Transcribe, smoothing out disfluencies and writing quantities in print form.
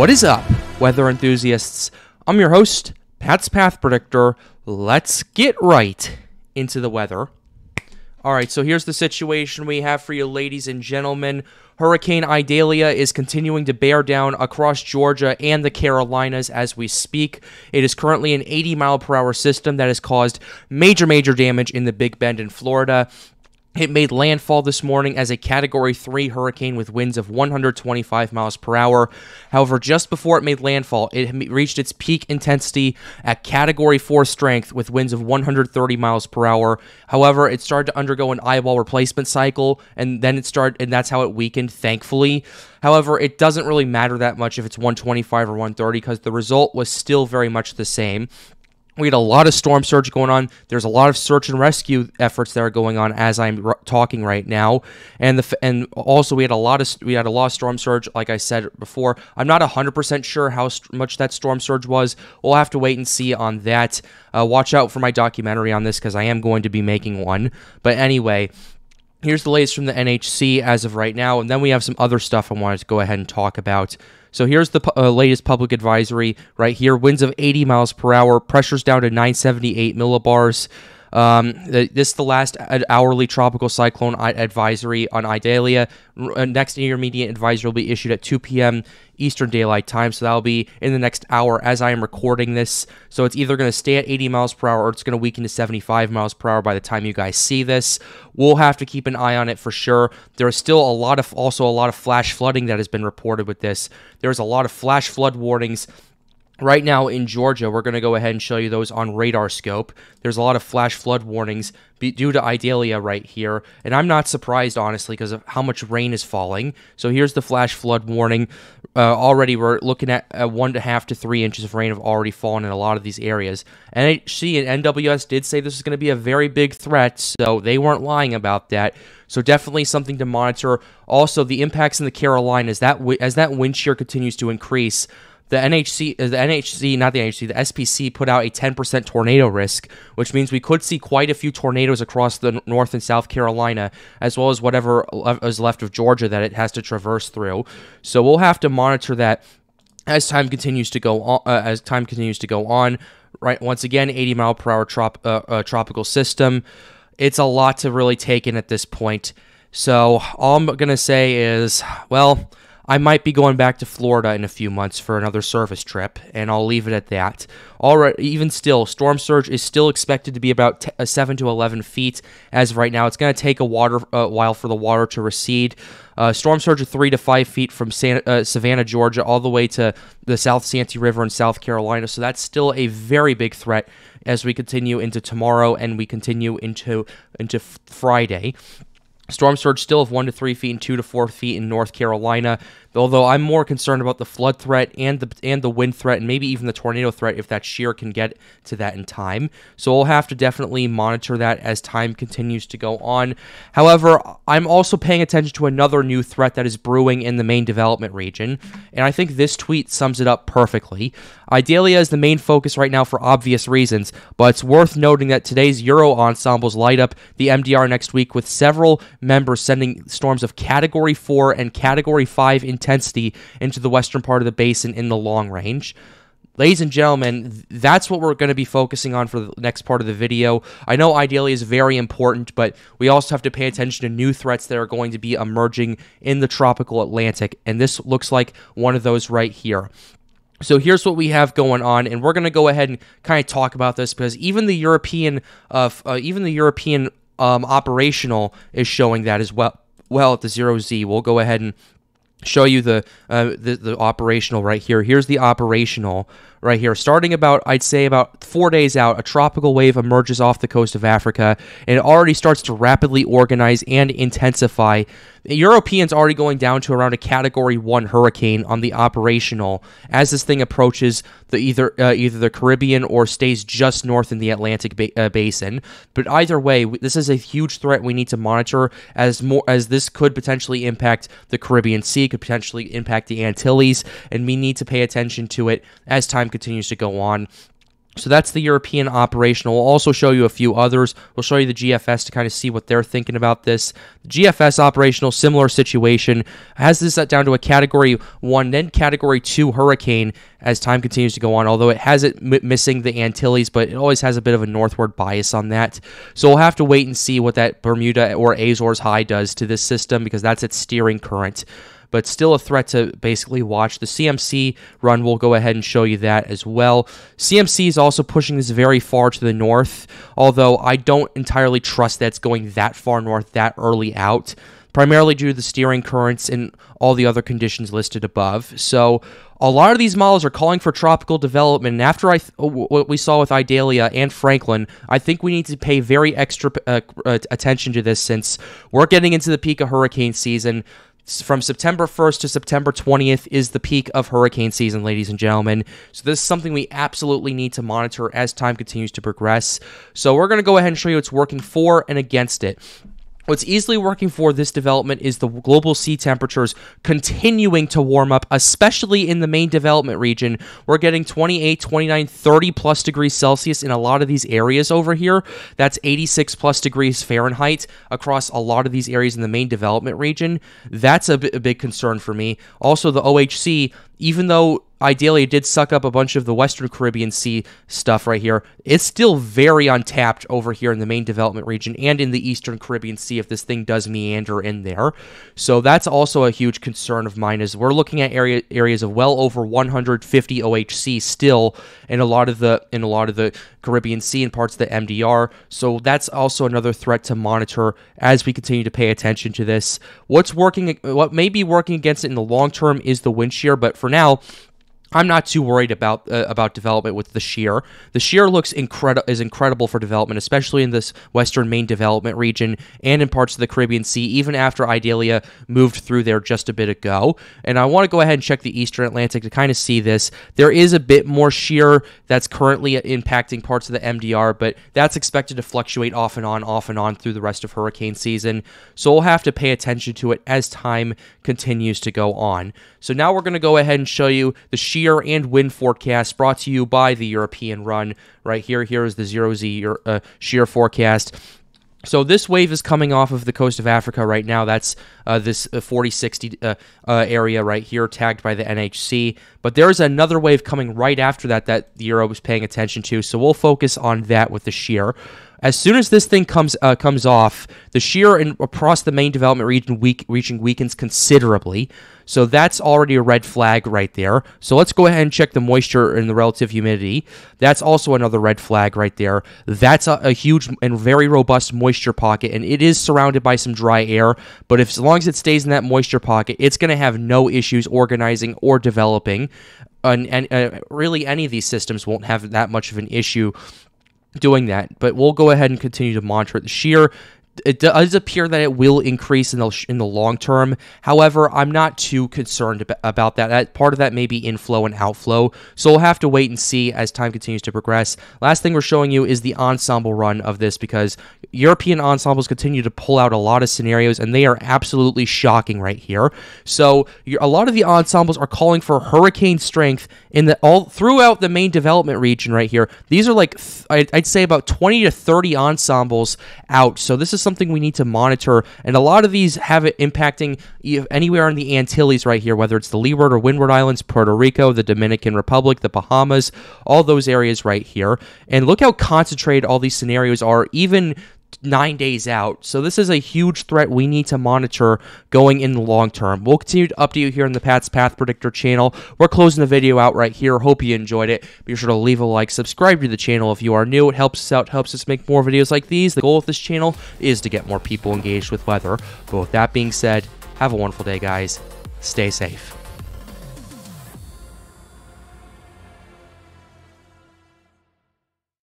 What is up, weather enthusiasts? I'm your host, Pat's Path Predictor. Let's get right into the weather. All right, so here's the situation we have for you, ladies and gentlemen. Hurricane Idalia is continuing to bear down across Georgia and the Carolinas as we speak. It is currently an 80-mile-per-hour system that has caused major damage in the Big Bend in Florida. It made landfall this morning as a Category 3 hurricane with winds of 125 miles per hour. However, just before it made landfall, it reached its peak intensity at Category 4 strength with winds of 130 miles per hour. However, it started to undergo an eyewall replacement cycle, and then that's how it weakened, thankfully. However, it doesn't really matter that much if it's 125 or 130 because the result was still very much the same. We had a lot of storm surge going on. There's a lot of search and rescue efforts that are going on as I'm talking right now, and also we had a lot of storm surge. Like I said before, I'm not 100% sure how much that storm surge was. We'll have to wait and see on that. Watch out for my documentary on this because I am going to be making one. But anyway, here's the latest from the NHC as of right now, and then we have some other stuff I wanted to go ahead and talk about. So here's the latest public advisory right here. Winds of 80 miles per hour, pressures down to 978 millibars. This is the last hourly tropical cyclone advisory on Idalia. Next intermediate advisory will be issued at 2 p.m. Eastern Daylight Time, so that'll be in the next hour as I am recording this. So it's either going to stay at 80 miles per hour or it's going to weaken to 75 miles per hour by the time you guys see this. We'll have to keep an eye on it for sure. There is still also a lot of flash flooding that has been reported with this. There's a lot of flash flood warnings right now in Georgia. We're going to go ahead and show you those on radar scope. There's a lot of flash flood warnings due to Idalia right here, and I'm not surprised, honestly, because of how much rain is falling. So here's the flash flood warning. Already we're looking at 1.5 to 3 inches of rain have already fallen in a lot of these areas. NHC and NWS did say this is going to be a very big threat, so they weren't lying about that. So definitely something to monitor. Also, the impacts in the Carolinas, as that wind shear continues to increase, the SPC put out a 10% tornado risk, which means we could see quite a few tornadoes across the North and South Carolina, as well as whatever is left of Georgia that it has to traverse through. So we'll have to monitor that as time continues to go on. Right, once again, 80-mile-per-hour tropical system. It's a lot to really take in at this point. So all I'm gonna say is, well, I might be going back to Florida in a few months for another service trip, and I'll leave it at that. All right, even still, storm surge is still expected to be about 7 to 11 feet as of right now. It's going to take a while for the water to recede. Storm surge of 3 to 5 feet from Savannah, Georgia, all the way to the South Santee River in South Carolina. So that's still a very big threat as we continue into tomorrow and we continue into Friday. Storm surge still of 1 to 3 feet and 2 to 4 feet in North Carolina, although I'm more concerned about the flood threat and the wind threat and maybe even the tornado threat if that shear can get to that in time. So we'll have to definitely monitor that as time continues to go on. However, I'm also paying attention to another new threat that is brewing in the main development region, and I think this tweet sums it up perfectly. Idalia is the main focus right now for obvious reasons, but it's worth noting that today's Euro ensembles light up the MDR next week with several members sending storms of Category 4 and Category 5 intensity into the western part of the basin in the long range. Ladies and gentlemen, that's what we're going to be focusing on for the next part of the video. I know Idalia is very important, but we also have to pay attention to new threats that are going to be emerging in the tropical Atlantic, and this looks like one of those right here. So here's what we have going on, and we're going to go ahead and kind of talk about this because even the European operational is showing that as well. Well, at the 0Z, we'll go ahead and show you the operational right here. Here's the operational right here. Starting about, I'd say about 4 days out, a tropical wave emerges off the coast of Africa, and it already starts to rapidly organize and intensify. The European's already going down to around a Category 1 hurricane on the operational as this thing approaches either the Caribbean or stays just north in the Atlantic basin. But either way, this is a huge threat we need to monitor as this could potentially impact the Caribbean Sea, could potentially impact the Antilles, and we need to pay attention to it as time continues to go on. So that's the European operational. We'll also show you a few others. We'll show you the GFS to kind of see what they're thinking about this. GFS operational, similar situation. Has this set down to a Category 1, then Category 2 hurricane as time continues to go on, although it has it missing the Antilles, but it always has a bit of a northward bias on that. So we'll have to wait and see what that Bermuda or Azores high does to this system, because that's its steering current. But still a threat to basically watch. The CMC run, we'll go ahead and show you that as well. CMC is also pushing this very far to the north, although I don't entirely trust that's going that far north that early out, primarily due to the steering currents and all the other conditions listed above. So a lot of these models are calling for tropical development, and after what we saw with Idalia and Franklin, I think we need to pay very extra attention to this, since we're getting into the peak of hurricane season. From September 1st to September 20th is the peak of hurricane season, ladies and gentlemen. So this is something we absolutely need to monitor as time continues to progress. So we're going to go ahead and show you what's working for and against it. What's easily working for this development is the global sea temperatures continuing to warm up, especially in the main development region. We're getting 28, 29, 30 plus degrees Celsius in a lot of these areas over here. That's 86 plus degrees Fahrenheit across a lot of these areas in the main development region. That's a big concern for me. Also, the OHC, even though Idalia did suck up a bunch of the Western Caribbean Sea stuff right here, it's still very untapped over here in the main development region and in the Eastern Caribbean Sea if this thing does meander in there. So that's also a huge concern of mine, is we're looking at areas of well over 150 OHC still in a lot of the Caribbean Sea and parts of the MDR. So that's also another threat to monitor as we continue to pay attention to this. What may be working against it in the long term is the wind shear, but for now, I'm not too worried about development with the shear. The shear looks is incredible for development, especially in this western main development region and in parts of the Caribbean Sea, even after Idalia moved through there just a bit ago. And I want to go ahead and check the eastern Atlantic to kind of see this. There is a bit more shear that's currently impacting parts of the MDR, but that's expected to fluctuate off and on through the rest of hurricane season. So we'll have to pay attention to it as time continues to go on. So now we're going to go ahead and show you the shear and wind forecast brought to you by the European run right here. Here is the 0Z shear forecast. So this wave is coming off of the coast of Africa right now. That's this 40-60 area right here tagged by the NHC. But there is another wave coming right after that that the Euro was paying attention to. So we'll focus on that with the shear. As soon as this thing comes off, the shear across the main development region weakens considerably. So that's already a red flag right there. So let's go ahead and check the moisture and the relative humidity. That's also another red flag right there. That's a huge and very robust moisture pocket, and it is surrounded by some dry air. But if, as long as it stays in that moisture pocket, it's going to have no issues organizing or developing. And really, any of these systems won't have that much of an issue doing that. But we'll go ahead and continue to monitor the shear. It does appear that it will increase in the long term. However, I'm not too concerned about that. Part of that may be inflow and outflow, so we'll have to wait and see as time continues to progress. Last thing we're showing you is the ensemble run of this, because European ensembles continue to pull out a lot of scenarios, and they are absolutely shocking right here. So a lot of the ensembles are calling for hurricane strength all throughout the main development region right here. These are like, I'd say, about 20 to 30 ensembles out, so this is something we need to monitor, and a lot of these have it impacting anywhere in the Antilles right here, whether it's the Leeward or Windward Islands, Puerto Rico, the Dominican Republic, the Bahamas, all those areas right here. And look how concentrated all these scenarios are, even 9 days out. So this is a huge threat we need to monitor going in the long term. We'll continue to update you here on the Pat's Path Predictor channel. We're closing the video out right here. Hope you enjoyed it. Be sure to leave a like, subscribe to the channel if you are new. It helps us out, helps us make more videos like these. The goal of this channel is to get more people engaged with weather. But with that being said, have a wonderful day, guys. Stay safe.